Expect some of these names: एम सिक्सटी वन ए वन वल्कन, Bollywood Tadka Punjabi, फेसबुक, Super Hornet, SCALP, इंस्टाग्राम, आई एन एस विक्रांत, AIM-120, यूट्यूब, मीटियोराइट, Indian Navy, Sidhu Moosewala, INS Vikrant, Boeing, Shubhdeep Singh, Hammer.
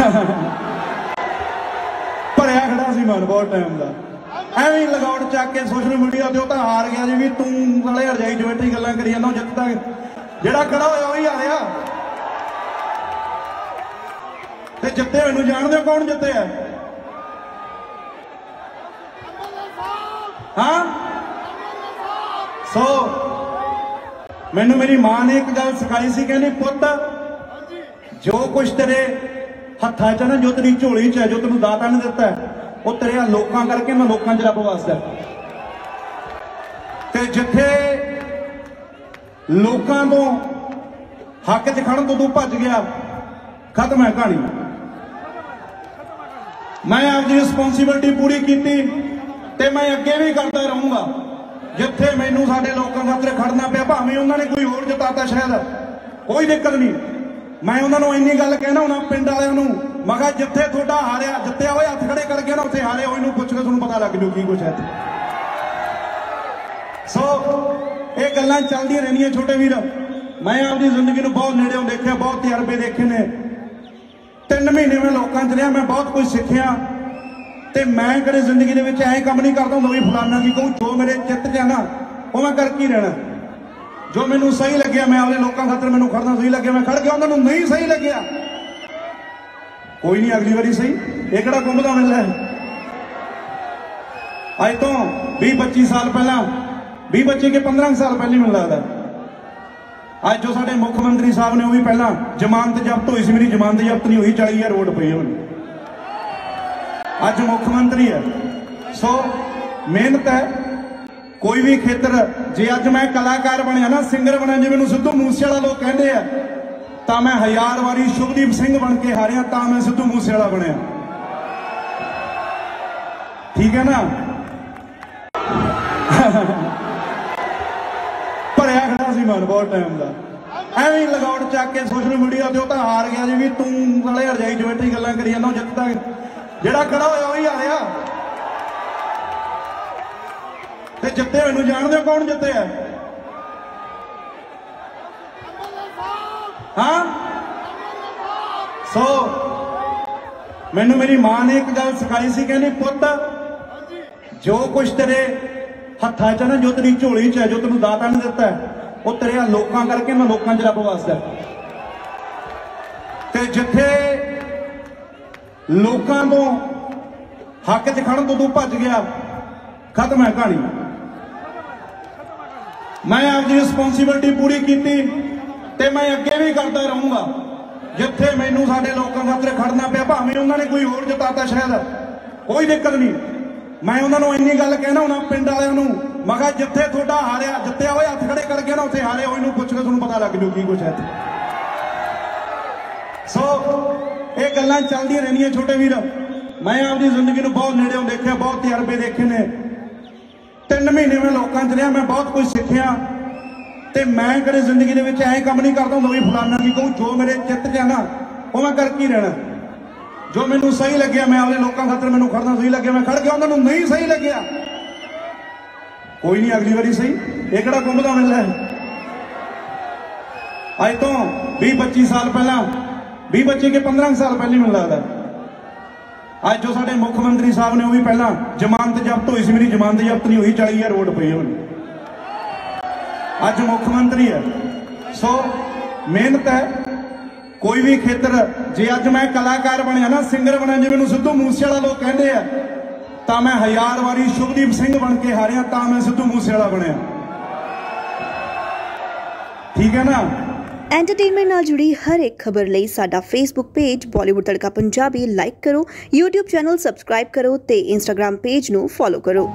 भरया खड़ा सी मन बहुत टाइम का ਐਵੇਂ ਲਗਾਉਣ ਚੱਕ ਕੇ ਸੋਸ਼ਲ ਮੀਡੀਆ ਤੇ ਉਹ ਤਾਂ ਹਾਰ ਗਿਆ ਜੀ ਵੀ ਤੂੰ ਵਾਲੇ ਰਜਾਈ ਚ ਬੈਠੀ ਗੱਲਾਂ ਕਰੀ ਜਾਂਦਾ ਉਹ ਜਿੱਤਦਾ ਜਿਹੜਾ ਖੜਾ ਹੋਇਆ ਉਹੀ ਹਾਰਿਆ ਤੇ ਜਿੱਤੇ ਮੈਨੂੰ ਜਾਣਦੇ ਹੋ ਕੌਣ ਜਿੱਤੇ ਆ ਹਾਂ ਸੋ ਮੈਨੂੰ ਮੇਰੀ ਮਾਂ ਨੇ ਇੱਕ ਗੱਲ ਸਿਖਾਈ ਸੀ ਕਹਿੰਦੀ ਪੁੱਤ ਜੋ ਕੁਛ ਤੇਰੇ ਹੱਥਾਂ 'ਚ ਨਾ ਜੋ ਤੇਰੀ ਝੋਲੀ 'ਚ ਹੈ ਜੋ ਤੈਨੂੰ ਦਾਤਾ ਨੇ ਦਿੱਤਾ ਹੈ ਉਹ ਤੇਰੇ ਲੋਕਾਂ ਕਰਕੇ ਮੈਂ ਲੋਕਾਂ 'ਚ ਰੱਬ ਵਾਸਦਾ ਤੇ ਜਿੱਥੇ ਲੋਕਾਂ ਤੋਂ ਹੱਕ 'ਚ ਖੜਨ ਤੋਂ ਤੂੰ ਭੱਜ ਗਿਆ ਖਤਮ ਹੈ ਕਹਾਣੀ ਮੈਂ ਆਪਣੀ ਰਿਸਪੌਂਸਿਬਿਲਟੀ ਪੂਰੀ ਕੀਤੀ ਤੇ ਮੈਂ ਅੱਗੇ ਵੀ ਕਰਦਾ ਰਹੂੰਗਾ ਜਿੱਥੇ ਮੈਨੂੰ ਸਾਡੇ ਲੋਕਾਂ ਖਾਤਰ ਖੜਨਾ ਪਿਆ ਭਾਵੇਂ ਉਹਨਾਂ ਨੇ ਕੋਈ ਹੋਰ ਜਿਤਾਤਾ ਸ਼ਾਇਦ ਕੋਈ ਦਿੱਕਤ ਨਹੀਂ ਮੈਂ ਉਹਨਾਂ ਨੂੰ ਇੰਨੀ ਗੱਲ ਕਹਿਣਾ ਹੁਣਾ ਪਿੰਡ ਵਾਲਿਆਂ ਨੂੰ मगर जिथे थोड़ा हारिया जित्या हुआ हाथ खड़े करके ना उ हारे हो पुछ के तुहानू पता लग जू की कुछ है सो ये गल्लां चलदियां रहनियां छोटे वीर मैं आपकी जिंदगी बहुत नेड़े देखा बहुत तजर्बे देखे ने 3 महीने में लोगों च रहा मैं बहुत कुछ सीखिया तो मैं कदे जिंदगी ऐ काम नहीं करता हूँ भी फलाना भी कहूँ जो मेरे चित च है ना वो मैं करके रहना जो मैनू सही लगे मैं अपने लोगों खातर मैनू खड़ना सही लगे मैं खड़ गया उन्होंने नहीं सही लगे कोई नहीं अगली बारी सही एक कुंभ का मेला है अज तो 20-25 साल पहला 20-25 के 15 साल पहले मैं लगता अज जो साडे मुख्यमंत्री साहब ने वो भी पहला जमानत जब्त हुई सी मेरी जमानत जब्त नहीं हुई 40,000 रोड पई हुण अज मुख्यमंत्री है सो मेहनत है कोई भी खेत्र जे अज मैं कलाकार बनिया ना सिंगर बनिया जे मैनूं सिद्धू मूसेवाला लोग कहंदे आ ता मैं 1000 वारी शुभदीप सिंह बन के हारिया ता मैं सिद्धू मूसेवाला बनिया ठीक है ना भरया खड़ा सी मन बहुत टाइम का ऐवें लगाउट चक के सोशल मीडिया ते उह हार गया जी भी तू वाले रजाई च बैठी गल्लां करी जांदा जित्तदा जिहड़ा खड़ा होया उही हारिया ते जित्ते मैनूं जाणदे हो कौण जित्ते आ हाँ सो मैनू मेरी मां ने एक गल सिखाई सी कहती पुत जो कुछ तेरे हत्था च ना जो तेरी झोली च है जो तेन दाता ने दिता है वो तेरे लोगों करके मैं लोगों च रब वासदा ते जिथे लोगों को हक च खड़न तो तू भज गया खत्म है कहानी मैं आपकी रिस्पॉन्सिबिलिटी पूरी की ते मैं अगे भी करता रहूंगा जिथे मैनू साडे लोकां खातर खड़ना पिया भावें उन्होंने कोई होर जिताता शायद कोई दिक्कत नहीं मैं उन्होंने इन्नी गल कहना हुणा पिंड वालियां नूं मगर जिथे थोड़ा हारिया जित्या हुआ हाथ खड़े करके ना उ हारे हो इनू पुछ के तुहानू पता लग जू की कुछ है सो ये गल्लां चलदियां रहनियां छोटे वीर मैं आपकी जिंदगी बहुत नेड़े देखा बहुत तजर्बे देखे ने 3 महीने में लोगों च रहा मैं बहुत कुछ सीखिया तो मैं कदे जिंदगी ऐ काम नहीं करता हूँ भी फलाना भी कहूँ जो मेरे चित च है ना वो मैं करके रहना जो मैनू सही लगे मैं अपने लोगों खातर मैनू खड़ना सही लगे मैं खड़ गया उन्होंने नहीं सही लगे कोई नहीं अगली बारी सही एक कुंभ का मेला है अज तो 20-25 साल पहला 20-25 के 15 साल पहले मैं लगता अज जो साडे मुख्यमंत्री साहब ने वो भी पहला जमानत जब्त हुई सी मेरी जमानत जब्त नहीं हुई 40,000 रोड पई हुण अज मुख्यमंत्री है सो मेहनत है कोई भी खेत्र जे अज मैं कलाकार बनिया ना सिंगर बनिया जे मैनू सिद्धू मूसेवाला लोग कहंदे आ तां मैं 1000 वारी शुभदीप सिंह बन के हारिया तां मैं सिद्धू मूसेवाला बनिया ठीक है ना एंटरटेनमेंट नाल जुड़ी हर एक खबर लई साडा फेसबुक page Bollywood Tadka Punjabi like करो यूट्यूब चैनल सबसक्राइब करो ते इंस्टाग्राम पेज नू फॉलो करो।